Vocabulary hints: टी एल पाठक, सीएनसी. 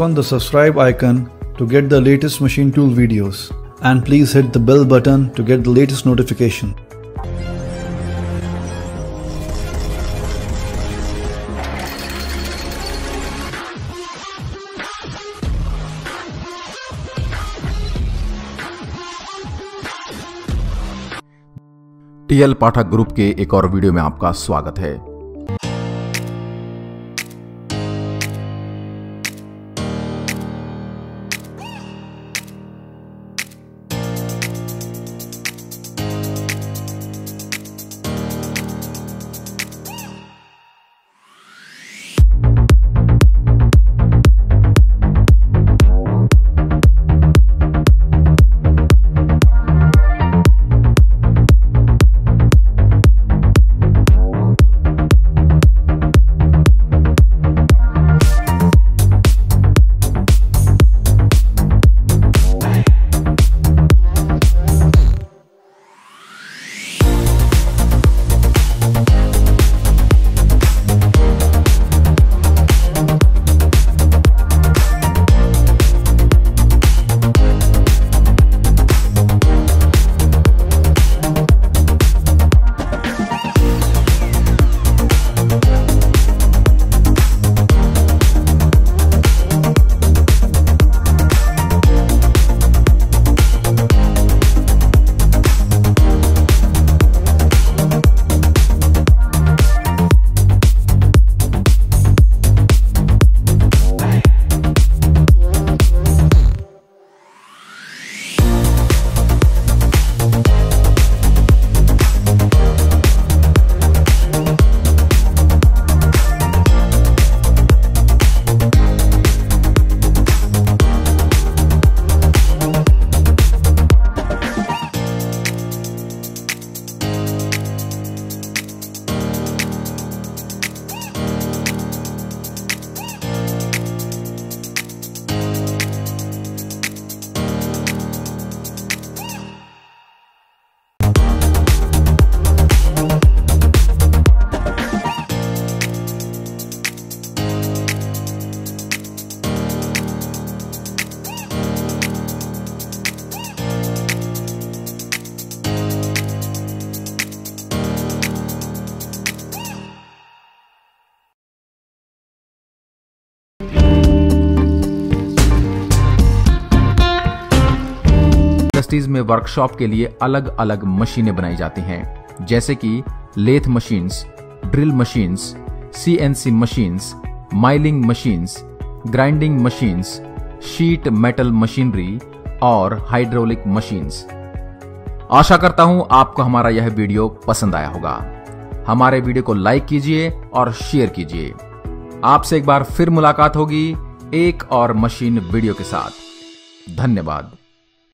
click on the subscribe icon to get the latest machine tool videos, and please hit the bell button to get the latest notification. टी एल पाठक group के एक और video में आपका स्वागत है। Industries में workshop के लिए अलग अलग मशीनें बनाई जाती हैं, जैसे कि lathe machines, drill machines, सीएनसी machines, milling machines, grinding machines, sheet metal machinery और हाइड्रोलिक मशीन्स। आशा करता हूं आपको हमारा यह वीडियो पसंद आया होगा। हमारे वीडियो को लाइक कीजिए और शेयर कीजिए। आपसे एक बार फिर मुलाकात होगी एक और मशीन वीडियो के साथ। धन्यवाद।